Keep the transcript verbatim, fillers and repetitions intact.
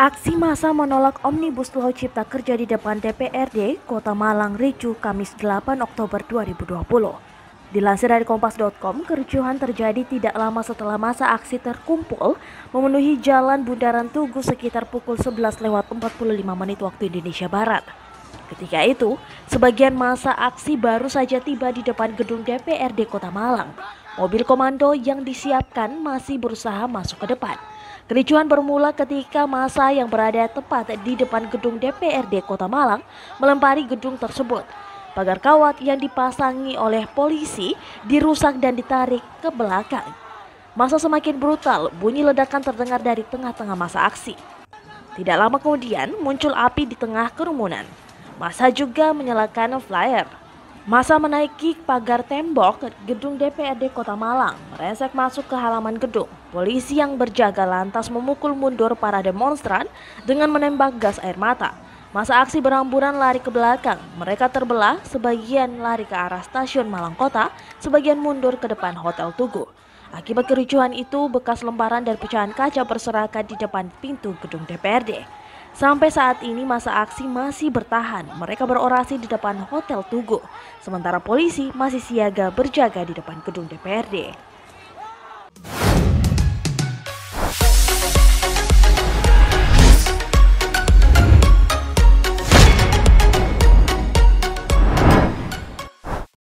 Aksi massa menolak Omnibus Law Cipta Kerja di depan D P R D Kota Malang ricuh Kamis delapan Oktober dua ribu dua puluh. Dilansir dari Kompas dot com, kericuhan terjadi tidak lama setelah massa aksi terkumpul memenuhi Jalan Bundaran Tugu sekitar pukul sebelas lewat empat puluh lima menit waktu Indonesia Barat. Ketika itu, sebagian massa aksi baru saja tiba di depan gedung D P R D Kota Malang. Mobil komando yang disiapkan masih berusaha masuk ke depan. Kericuhan bermula ketika massa yang berada tepat di depan gedung D P R D Kota Malang melempari gedung tersebut. Pagar kawat yang dipasangi oleh polisi dirusak dan ditarik ke belakang. Massa semakin brutal, bunyi ledakan terdengar dari tengah-tengah massa aksi. Tidak lama kemudian muncul api di tengah kerumunan. Massa juga menyalakan flyer. Massa menaiki pagar tembok gedung D P R D Kota Malang, meresek masuk ke halaman gedung. Polisi yang berjaga lantas memukul mundur para demonstran dengan menembak gas air mata. Massa aksi berhamburan lari ke belakang. Mereka terbelah, sebagian lari ke arah Stasiun Malang Kota, sebagian mundur ke depan Hotel Tugu. Akibat kericuhan itu, bekas lemparan dan pecahan kaca berserakan di depan pintu gedung D P R D. Sampai saat ini massa aksi masih bertahan, mereka berorasi di depan Hotel Tugu, sementara polisi masih siaga berjaga di depan gedung D P R D.